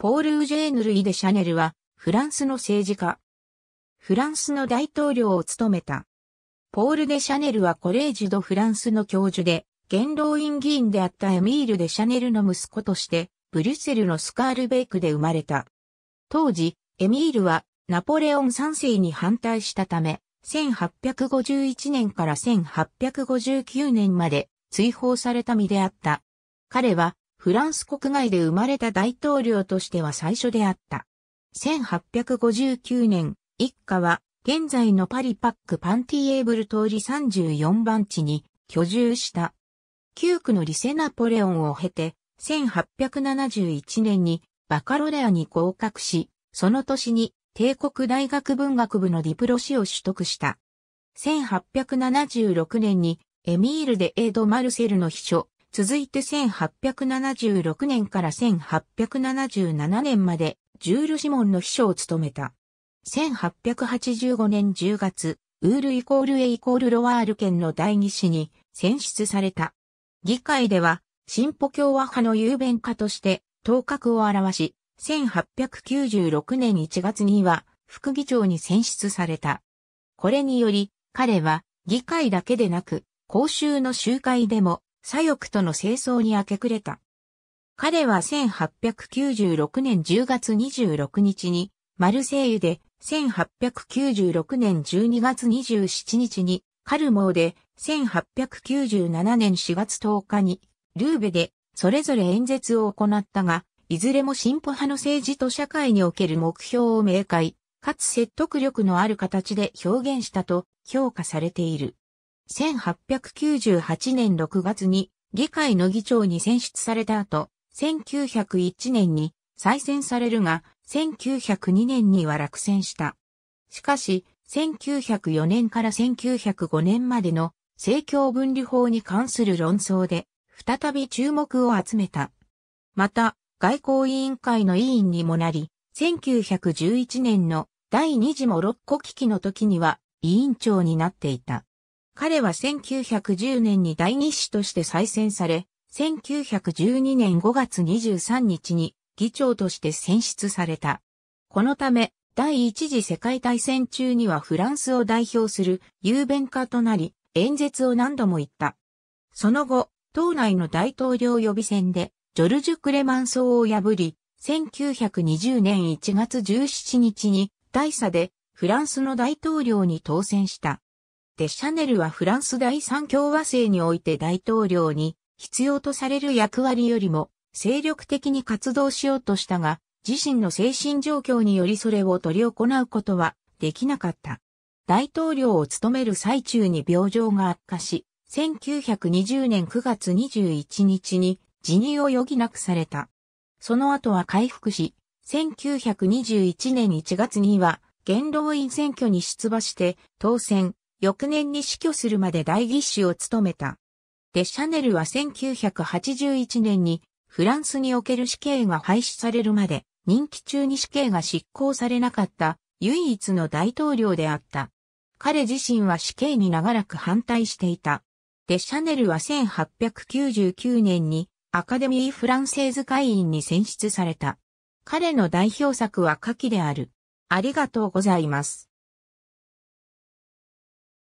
ポール・ウジェーヌ・ルイ・デ・シャネルは、フランスの政治家。フランスの大統領を務めた。ポール・デ・シャネルはコレージュ・ド・フランスの教授で、元老院議員であったエミール・デ・シャネルの息子として、ブリュッセルのスカールベイクで生まれた。当時、エミールはナポレオン3世に反対したため、1851年から1859年まで追放された身であった。彼はフランス国外で生まれた大統領としては最初であった。1859年、一家は現在のパリパックパンティエーブル通り34番地に居住した。旧区のリセナポレオンを経て、1871年にバカロレアに合格し、その年に帝国大学文学部のディプロ士を取得した。1876年にエミール・デ・エド・マルセルの秘書、続いて1876年から1877年までジュール・シモンの秘書を務めた。1885年10月、ウール=ロワール県の第二市に選出された。議会では、進歩共和派の雄弁家として頭角を現し、1896年1月には副議長に選出された。これにより、彼は議会だけでなく、公衆の集会でも左翼との政争に明け暮れた。彼は1896年10月26日にマルセイユで、1896年12月27日にカルモーで、1897年4月10日に、ルーベでそれぞれ演説を行ったが、いずれも進歩派の政治と社会における目標を明快、かつ説得力のある形で表現したと評価されている。1898年6月に議会の議長に選出された後、1901年に再選されるが、1902年には落選した。しかし、1904年から1905年までの政教分離法に関する論争で、再び注目を集めた。また、外交委員会の委員にもなり、1911年の第二次モロッコ危機の時には委員長になっていた。彼は1910年に第二子として再選され、1912年5月23日に議長として選出された。このため、第一次世界大戦中にはフランスを代表する雄弁家となり、演説を何度も言った。その後、党内の大統領予備選で、ジョルジュ・クレマンソーを破り、1920年1月17日に、大差でフランスの大統領に当選した。デ・シャネルはフランス第三共和制において大統領に必要とされる役割よりも、精力的に活動しようとしたが、自身の精神状況によりそれを執り行うことはできなかった。大統領を務める最中に病状が悪化し、1920年9月21日に辞任を余儀なくされた。その後は回復し、1921年1月には元老院選挙に出馬して当選、翌年に死去するまで代議士を務めた。デ・シャネルは1981年にフランスにおける死刑が廃止されるまで任期中に死刑が執行されなかった唯一の大統領であった。彼自身は死刑に長らく反対していた。デ・シャネルは1899年にアカデミー・フランセーズ会員に選出された。彼の代表作は下記である。ありがとうございます。